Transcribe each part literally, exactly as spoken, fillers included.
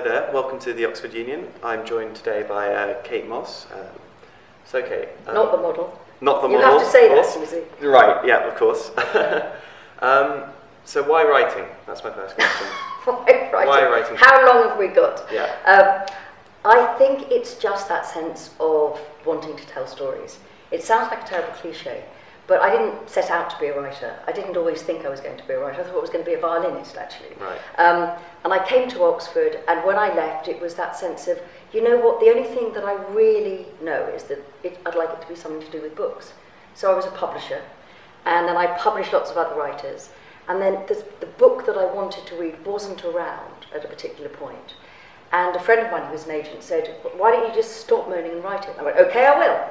Hi there, welcome to the Oxford Union. I'm joined today by uh, Kate Mosse. Um, so Kate... Um, not the model. Not the you model, You have to say that, Susie. Right, yeah, of course. um, so why writing? That's my first question. why, writing? why writing? How long have we got? Yeah. Um, I think it's just that sense of wanting to tell stories. It sounds like a terrible cliche, but I didn't set out to be a writer. I didn't always think I was going to be a writer. I thought I was going to be a violinist, actually. Right. Um, and I came to Oxford, and when I left, it was that sense of, you know what, the only thing that I really know is that it, I'd like it to be something to do with books. So I was a publisher, and then I published lots of other writers. And then the, the book that I wanted to read wasn't around at a particular point. And a friend of mine who was an agent said, why don't you just stop moaning and write it? And I went, okay, I will.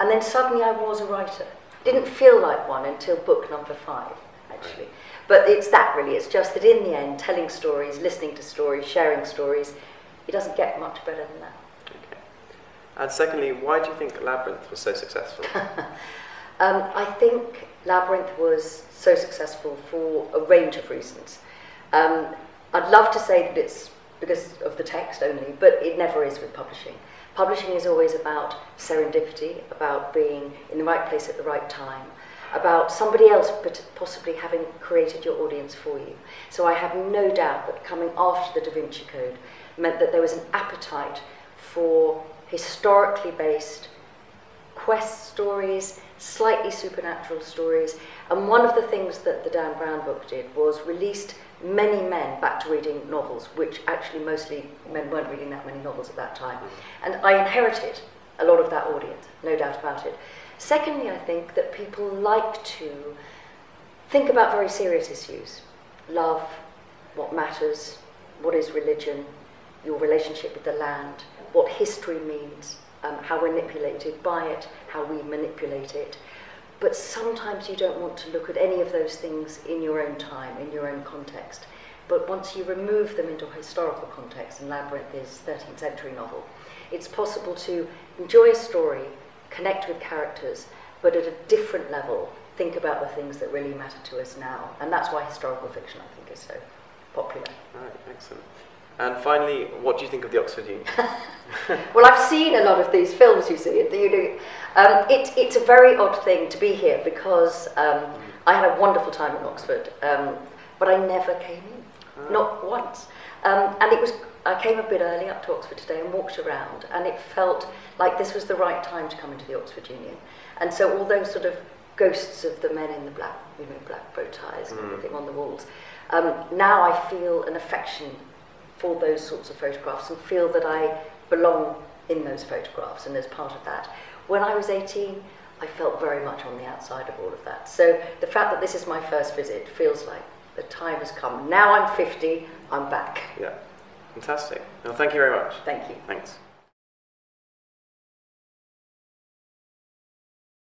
And then suddenly I was a writer. Didn't feel like one until book number five, actually. But it's that really, it's just that in the end, telling stories, listening to stories, sharing stories, it doesn't get much better than that. Okay. And secondly, why do you think Labyrinth was so successful? um, I think Labyrinth was so successful for a range of reasons. Um, I'd love to say that it's because of the text only, but it never is with publishing. Publishing is always about serendipity, about being in the right place at the right time, about somebody else possibly having created your audience for you. So I have no doubt that coming after the Da Vinci Code meant that there was an appetite for historically based quest stories, slightly supernatural stories, and one of the things that the Dan Brown book did was released many men back to reading novels, which actually mostly men weren't reading that many novels at that time. And I inherited a lot of that audience, no doubt about it. Secondly, I think that people like to think about very serious issues. Love, what matters, what is religion, your relationship with the land, what history means, um, how we're manipulated by it, how we manipulate it. But sometimes you don't want to look at any of those things in your own time, in your own context. But once you remove them into a historical context, and Labyrinth is a thirteenth century novel, it's possible to enjoy a story, connect with characters, but at a different level, think about the things that really matter to us now. And that's why historical fiction, I think, is so popular. Right, excellent. And finally, what do you think of the Oxford Union? Well, I've seen a lot of these films, you see, at the Union. Um, it, it's a very odd thing to be here because um, I had a wonderful time in Oxford, um, but I never came in, oh. not once. Um, and it was, I came a bit early up to Oxford today and walked around, and it felt like this was the right time to come into the Oxford Union. And so all those sort of ghosts of the men in the black, you know, black bow ties and mm. everything on the walls, um, now I feel an affection for those sorts of photographs and feel that I belong in those photographs and as part of that. When I was eighteen, I felt very much on the outside of all of that. So the fact that this is my first visit feels like the time has come. Now I'm fifty, I'm back. Yeah, fantastic. Well, thank you very much. Thank you. Thanks.